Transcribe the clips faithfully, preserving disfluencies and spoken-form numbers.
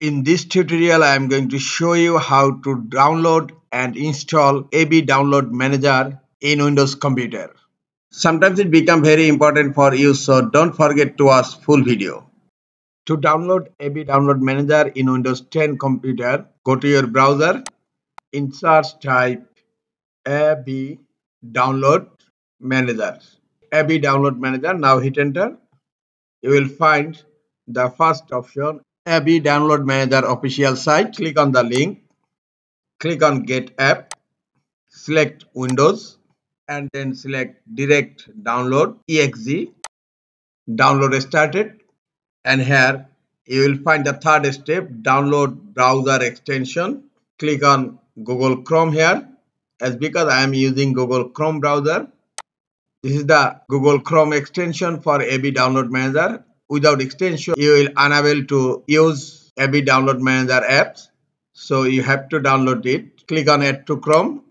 In this tutorial, I am going to show you how to download and install A B Download Manager in Windows computer. Sometimes it becomes very important for you, so don't forget to watch full video. To download A B Download Manager in Windows ten computer, go to your browser. In search type A B Download Manager. A B Download Manager. Now hit enter. You will find the first option, A B Download Manager official site. Click on the link, click on Get App, select Windows, and then select Direct Download E X E. Download started, and here you will find the third step, Download Browser Extension. Click on Google Chrome here, as because I am using Google Chrome browser. This is the Google Chrome extension for A B Download Manager. Without extension, you will unable to use A B Download Manager apps. So you have to download it. Click on Add to Chrome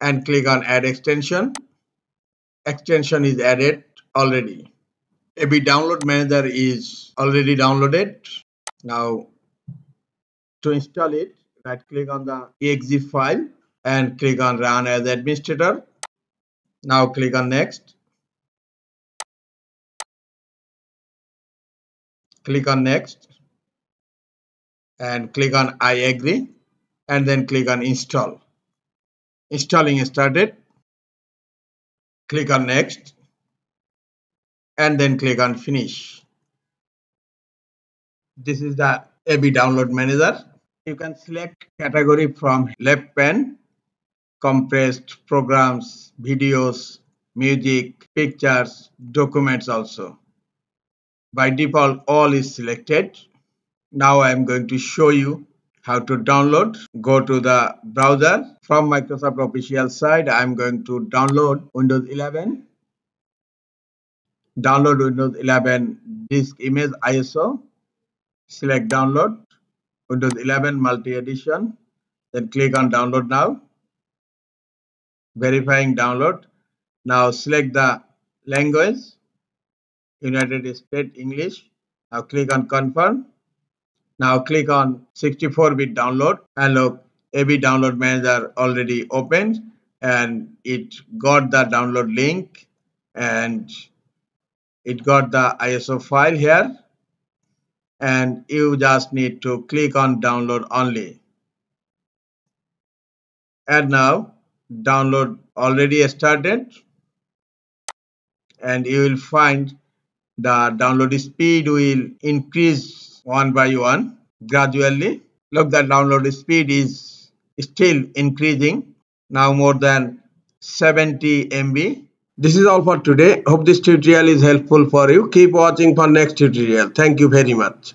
and click on Add Extension. Extension is added already. A B Download Manager is already downloaded. Now to install it, right click on the E X E file and click on Run as Administrator. Now click on Next. Click on Next and click on I agree, and then click on Install. Installing started. Click on Next and then click on Finish. This is the A B Download Manager. You can select category from left pane, compressed programs, videos, music, pictures, documents also. By default, all is selected. Now I am going to show you how to download. Go to the browser. From Microsoft official site, I am going to download Windows eleven. Download Windows eleven disk image I S O. Select download, Windows eleven multi-edition. Then click on download now. Verifying download. Now select the language, United States English. Now click on confirm. Now click on sixty-four bit download, and look, A B Download Manager already opened, and it got the download link and it got the I S O file here, and you just need to click on download only. And now download already started, and you will find the download speed will increase one by one gradually. Look, the download speed is still increasing, now more than seventy M B. This is all for today. Hope this tutorial is helpful for you. Keep watching for next tutorial. Thank you very much.